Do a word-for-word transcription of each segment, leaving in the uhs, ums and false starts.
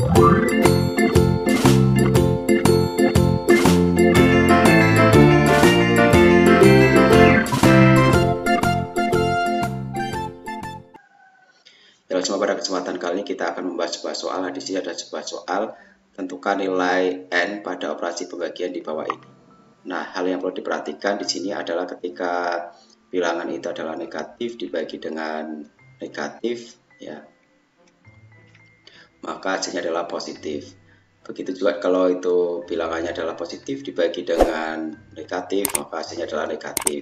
Dalam semua pada kesempatan kali ini kita akan membahas sebuah soal. Nah, di sini ada sebuah soal, tentukan nilai n pada operasi pembagian di bawah ini. Nah, hal yang perlu diperhatikan di sini adalah ketika bilangan itu adalah negatif dibagi dengan negatif, ya, maka hasilnya adalah positif. Begitu juga kalau itu bilangannya adalah positif dibagi dengan negatif, maka hasilnya adalah negatif.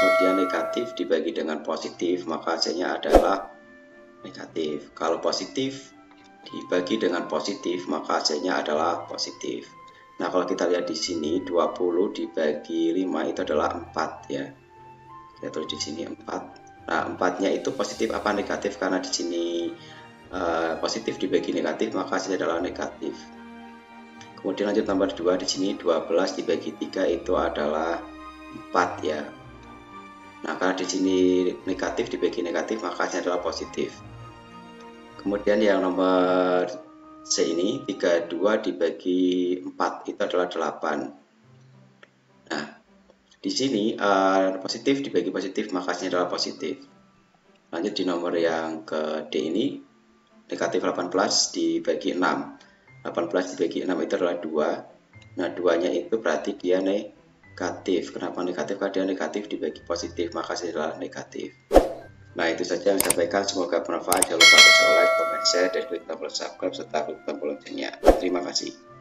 Kemudian negatif dibagi dengan positif, maka hasilnya adalah negatif. Kalau positif dibagi dengan positif, maka hasilnya adalah positif. Nah, kalau kita lihat di sini, dua puluh dibagi lima itu adalah empat, ya. Kita tulis di sini empat. Nah, empatnya itu positif apa negatif? Karena di sini uh, positif dibagi negatif, maka hasilnya adalah negatif. Kemudian lanjut tambah dua, di sini dua belas dibagi tiga itu adalah empat, ya. Nah, karena di sini negatif dibagi negatif, maka hasilnya adalah positif. Kemudian yang nomor C ini, tiga puluh dua dibagi empat itu adalah delapan. Nah, di sini uh, positif dibagi positif, maka hasilnya adalah positif. Lanjut di nomor yang ke D ini, negatif delapan belas dibagi enam. delapan belas dibagi enam itu adalah dua. Nah, dua-nya itu berarti dia negatif. Negatif. Kenapa negatif? Karena dia negatif dibagi positif, maka hasilnya adalah negatif. Nah, itu saja yang saya sampaikan. Semoga bermanfaat. Jangan lupa like, komen, share, dan klik tombol subscribe serta klik tombol loncengnya. Terima kasih.